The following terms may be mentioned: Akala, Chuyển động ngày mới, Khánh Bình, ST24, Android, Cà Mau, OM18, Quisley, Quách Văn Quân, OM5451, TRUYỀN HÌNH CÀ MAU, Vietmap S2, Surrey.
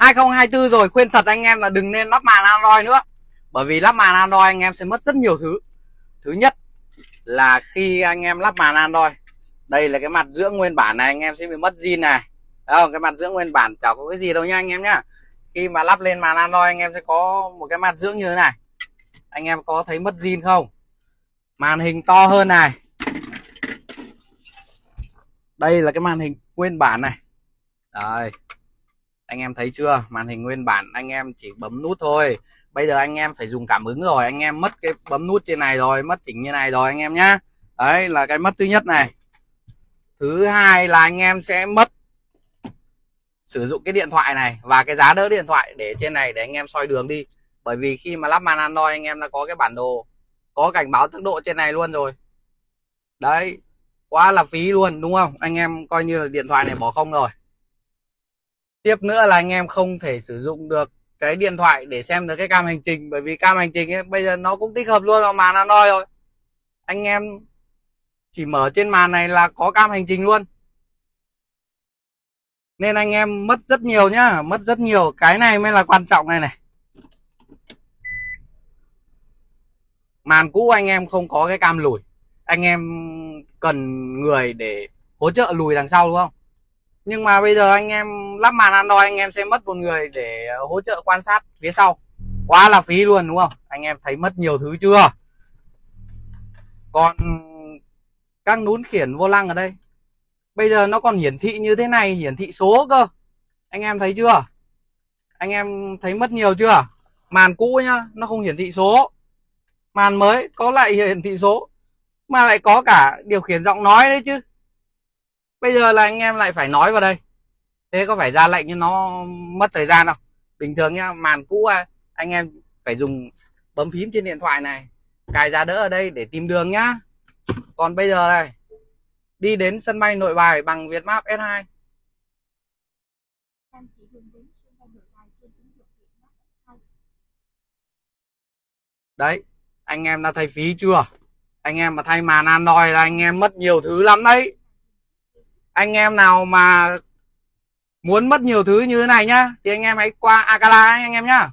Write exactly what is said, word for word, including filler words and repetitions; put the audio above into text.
hai không hai tư rồi, khuyên thật anh em là đừng nên lắp màn Android nữa. Bởi vì lắp màn Android anh em sẽ mất rất nhiều thứ. Thứ nhất là khi anh em lắp màn Android, đây là cái mặt giữa nguyên bản này, anh em sẽ bị mất zin này. Đấy không? Cái mặt giữa nguyên bản chả có cái gì đâu nha anh em nhá. Khi mà lắp lên màn Android anh em sẽ có một cái mặt dưỡng như thế này. Anh em có thấy mất zin không? Màn hình to hơn này. Đây là cái màn hình nguyên bản này. Đấy. Anh em thấy chưa? Màn hình nguyên bản anh em chỉ bấm nút thôi. Bây giờ anh em phải dùng cảm ứng rồi. Anh em mất cái bấm nút trên này rồi, mất chỉnh như này rồi anh em nhá. Đấy là cái mất thứ nhất này. Thứ hai là anh em sẽ mất sử dụng cái điện thoại này và cái giá đỡ điện thoại để trên này để anh em soi đường đi. Bởi vì khi mà lắp màn Android anh em đã có cái bản đồ, có cảnh báo tốc độ trên này luôn rồi. Đấy, quá là phí luôn đúng không? Anh em coi như là điện thoại này bỏ không rồi. Tiếp nữa là anh em không thể sử dụng được cái điện thoại để xem được cái cam hành trình. Bởi vì cam hành trình ấy, bây giờ nó cũng tích hợp luôn vào màn Android rồi. Anh em chỉ mở trên màn này là có cam hành trình luôn. Nên anh em mất rất nhiều nhá, mất rất nhiều. Cái này mới là quan trọng này này. Màn cũ anh em không có cái cam lùi. Anh em cần người để hỗ trợ lùi đằng sau đúng không? Nhưng mà bây giờ anh em lắp màn Android anh em sẽ mất một người để hỗ trợ quan sát phía sau. Quá là phí luôn đúng không? Anh em thấy mất nhiều thứ chưa? Còn các núm khiển vô lăng ở đây, bây giờ nó còn hiển thị như thế này, hiển thị số cơ. Anh em thấy chưa? Anh em thấy mất nhiều chưa? Màn cũ nhá, nó không hiển thị số. Màn mới có lại hiển thị số. Mà lại có cả điều khiển giọng nói đấy chứ. Bây giờ là anh em lại phải nói vào đây. Thế có phải ra lệnh như nó mất thời gian không? Bình thường nhá, màn cũ anh em phải dùng bấm phím trên điện thoại này, cài giá đỡ ở đây để tìm đường nhá. Còn bây giờ này, đi đến sân bay Nội Bài bằng Vietmap S hai. Đấy, anh em đã thấy phí chưa? Anh em mà thay màn Android là anh em mất nhiều thứ lắm đấy. Anh em nào mà muốn mất nhiều thứ như thế này nhá thì anh em hãy qua Akala anh em nhá.